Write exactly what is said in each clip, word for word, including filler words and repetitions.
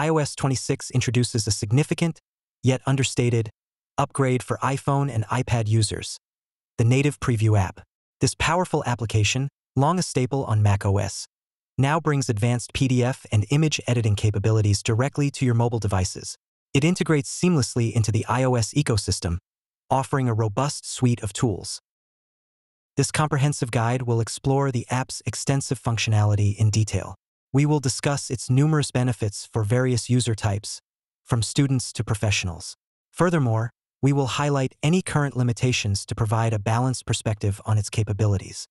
iOS twenty-six introduces a significant, yet understated, upgrade for iPhone and iPad users, the native Preview app. This powerful application, long a staple on macOS, now brings advanced P D F and image editing capabilities directly to your mobile devices. It integrates seamlessly into the iOS ecosystem, offering a robust suite of tools. This comprehensive guide will explore the app's extensive functionality in detail. We will discuss its numerous benefits for various user types, from students to professionals. Furthermore, we will highlight any current limitations to provide a balanced perspective on its capabilities.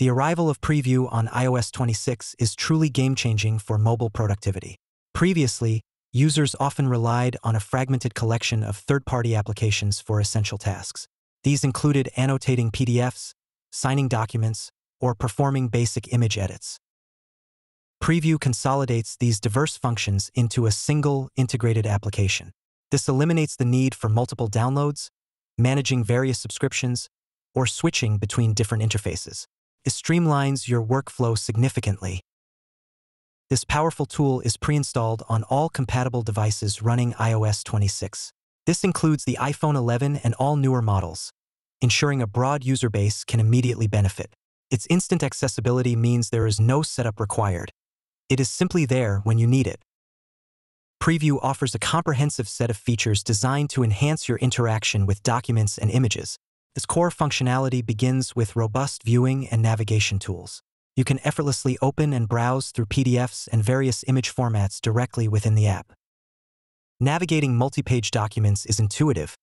The arrival of Preview on iOS twenty-six is truly game-changing for mobile productivity. Previously, users often relied on a fragmented collection of third-party applications for essential tasks. These included annotating P D Fs, signing documents, or performing basic image edits. Preview consolidates these diverse functions into a single, integrated application. This eliminates the need for multiple downloads, managing various subscriptions, or switching between different interfaces. It streamlines your workflow significantly. This powerful tool is pre-installed on all compatible devices running iOS twenty-six. This includes the iPhone eleven and all newer models, ensuring a broad user base can immediately benefit. Its instant accessibility means there is no setup required. It is simply there when you need it. Preview offers a comprehensive set of features designed to enhance your interaction with documents and images. This core functionality begins with robust viewing and navigation tools. You can effortlessly open and browse through P D Fs and various image formats directly within the app. Navigating multi-page documents is intuitive,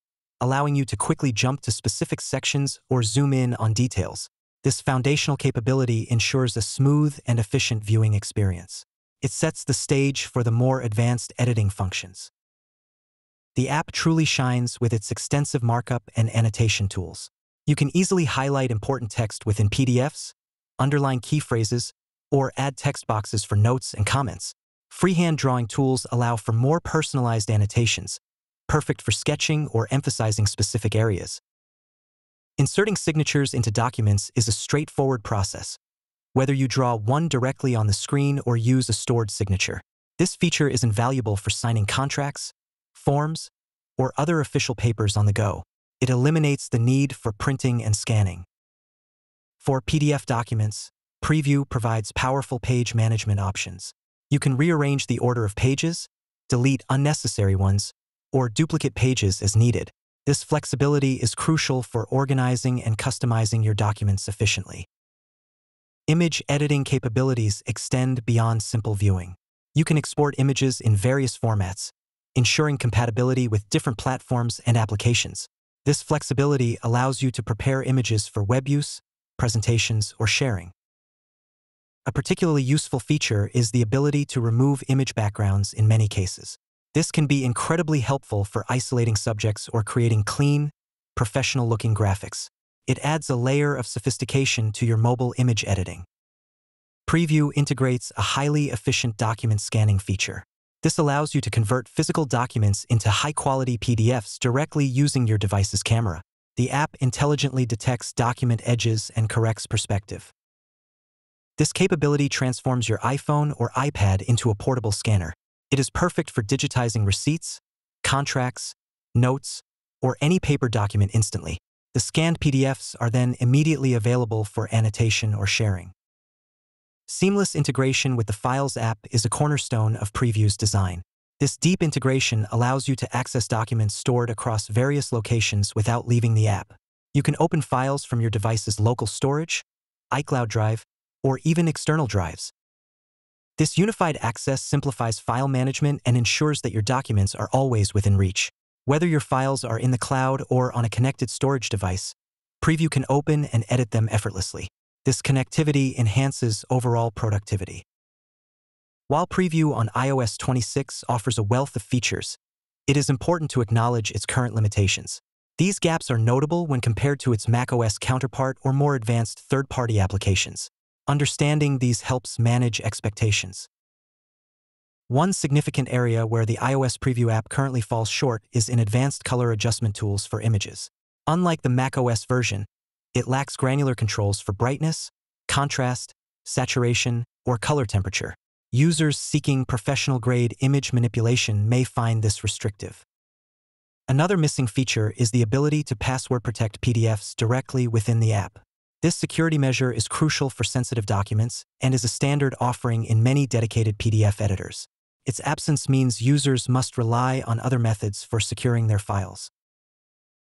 allowing you to quickly jump to specific sections or zoom in on details. This foundational capability ensures a smooth and efficient viewing experience. It sets the stage for the more advanced editing functions. The app truly shines with its extensive markup and annotation tools. You can easily highlight important text within P D Fs, underline key phrases, or add text boxes for notes and comments. Freehand drawing tools allow for more personalized annotations, perfect for sketching or emphasizing specific areas. Inserting signatures into documents is a straightforward process, whether you draw one directly on the screen or use a stored signature. This feature is invaluable for signing contracts, forms, or other official papers on the go. It eliminates the need for printing and scanning. For P D F documents, Preview provides powerful page management options. You can rearrange the order of pages, delete unnecessary ones, or duplicate pages as needed. This flexibility is crucial for organizing and customizing your documents efficiently. Image editing capabilities extend beyond simple viewing. You can export images in various formats, ensuring compatibility with different platforms and applications. This flexibility allows you to prepare images for web use, presentations, or sharing. A particularly useful feature is the ability to remove image backgrounds in many cases. This can be incredibly helpful for isolating subjects or creating clean, professional-looking graphics. It adds a layer of sophistication to your mobile image editing. Preview integrates a highly efficient document scanning feature. This allows you to convert physical documents into high-quality P D Fs directly using your device's camera. The app intelligently detects document edges and corrects perspective. This capability transforms your iPhone or iPad into a portable scanner. It is perfect for digitizing receipts, contracts, notes, or any paper document instantly. The scanned P D Fs are then immediately available for annotation or sharing. Seamless integration with the Files app is a cornerstone of Preview's design. This deep integration allows you to access documents stored across various locations without leaving the app. You can open files from your device's local storage, iCloud Drive, or even external drives. This unified access simplifies file management and ensures that your documents are always within reach. Whether your files are in the cloud or on a connected storage device, Preview can open and edit them effortlessly. This connectivity enhances overall productivity. While Preview on iOS twenty-six offers a wealth of features, it is important to acknowledge its current limitations. These gaps are notable when compared to its macOS counterpart or more advanced third-party applications. Understanding these helps manage expectations. One significant area where the iOS Preview app currently falls short is in advanced color adjustment tools for images. Unlike the macOS version, it lacks granular controls for brightness, contrast, saturation, or color temperature. Users seeking professional-grade image manipulation may find this restrictive. Another missing feature is the ability to password protect P D Fs directly within the app. This security measure is crucial for sensitive documents and is a standard offering in many dedicated P D F editors. Its absence means users must rely on other methods for securing their files.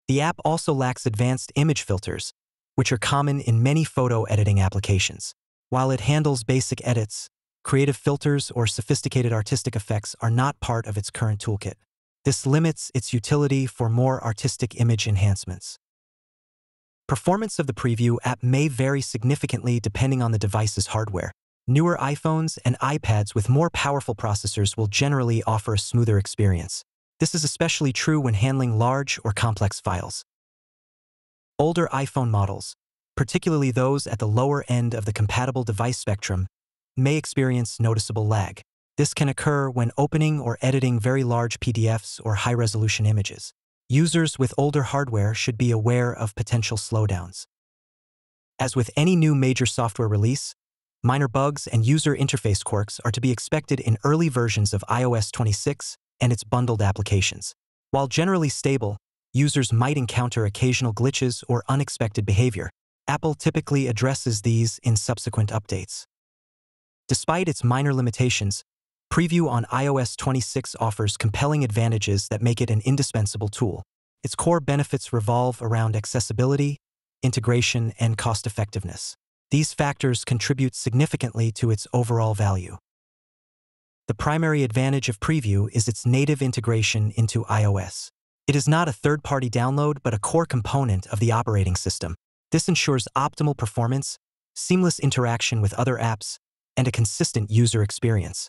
The app also lacks advanced image filters, which are common in many photo editing applications. While it handles basic edits, creative filters or sophisticated artistic effects are not part of its current toolkit. This limits its utility for more artistic image enhancements. Performance of the Preview app may vary significantly depending on the device's hardware. Newer iPhones and iPads with more powerful processors will generally offer a smoother experience. This is especially true when handling large or complex files. Older iPhone models, particularly those at the lower end of the compatible device spectrum, may experience noticeable lag. This can occur when opening or editing very large P D Fs or high-resolution images. Users with older hardware should be aware of potential slowdowns. As with any new major software release, minor bugs and user interface quirks are to be expected in early versions of i O S twenty-six and its bundled applications. While generally stable, users might encounter occasional glitches or unexpected behavior. Apple typically addresses these in subsequent updates. Despite its minor limitations, Preview on i O S twenty-six offers compelling advantages that make it an indispensable tool. Its core benefits revolve around accessibility, integration, and cost-effectiveness. These factors contribute significantly to its overall value. The primary advantage of Preview is its native integration into iOS. It is not a third-party download, but a core component of the operating system. This ensures optimal performance, seamless interaction with other apps, and a consistent user experience.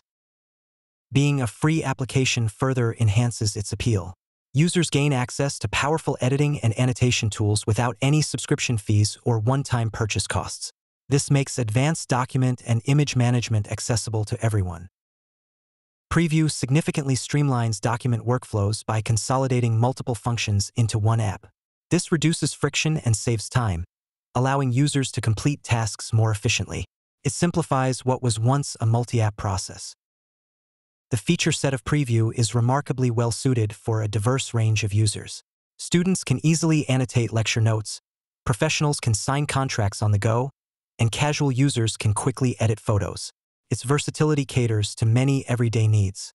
Being a free application further enhances its appeal. Users gain access to powerful editing and annotation tools without any subscription fees or one-time purchase costs. This makes advanced document and image management accessible to everyone. Preview significantly streamlines document workflows by consolidating multiple functions into one app. This reduces friction and saves time, allowing users to complete tasks more efficiently. It simplifies what was once a multi-app process. The feature set of Preview is remarkably well-suited for a diverse range of users. Students can easily annotate lecture notes, professionals can sign contracts on the go, and casual users can quickly edit photos. Its versatility caters to many everyday needs.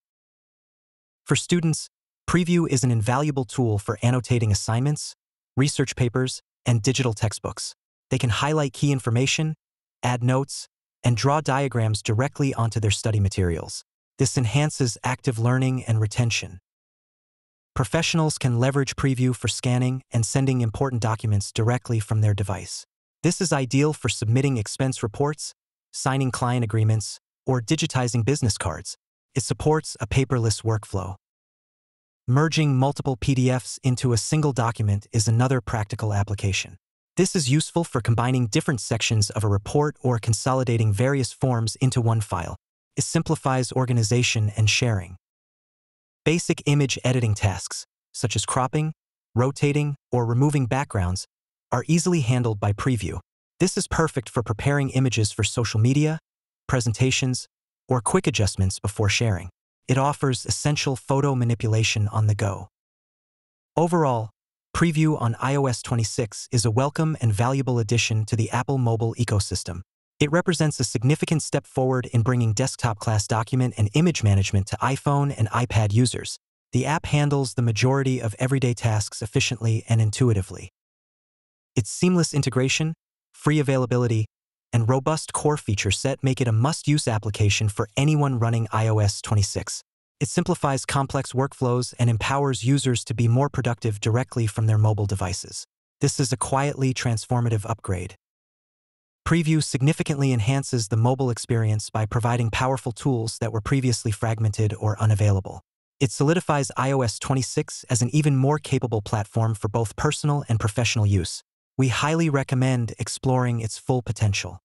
For students, Preview is an invaluable tool for annotating assignments, research papers, and digital textbooks. They can highlight key information, add notes, and draw diagrams directly onto their study materials. This enhances active learning and retention. Professionals can leverage Preview for scanning and sending important documents directly from their device. This is ideal for submitting expense reports, signing client agreements, or digitizing business cards. It supports a paperless workflow. Merging multiple P D Fs into a single document is another practical application. This is useful for combining different sections of a report or consolidating various forms into one file. It simplifies organization and sharing. Basic image editing tasks, such as cropping, rotating, or removing backgrounds, are easily handled by Preview. This is perfect for preparing images for social media, presentations, or quick adjustments before sharing. It offers essential photo manipulation on the go. Overall, Preview on i O S twenty-six is a welcome and valuable addition to the Apple mobile ecosystem. It represents a significant step forward in bringing desktop-class document and image management to iPhone and iPad users. The app handles the majority of everyday tasks efficiently and intuitively. Its seamless integration, free availability, and robust core feature set make it a must-use application for anyone running i O S twenty-six. It simplifies complex workflows and empowers users to be more productive directly from their mobile devices. This is a quietly transformative upgrade. Preview significantly enhances the mobile experience by providing powerful tools that were previously fragmented or unavailable. It solidifies i O S twenty-six as an even more capable platform for both personal and professional use. We highly recommend exploring its full potential.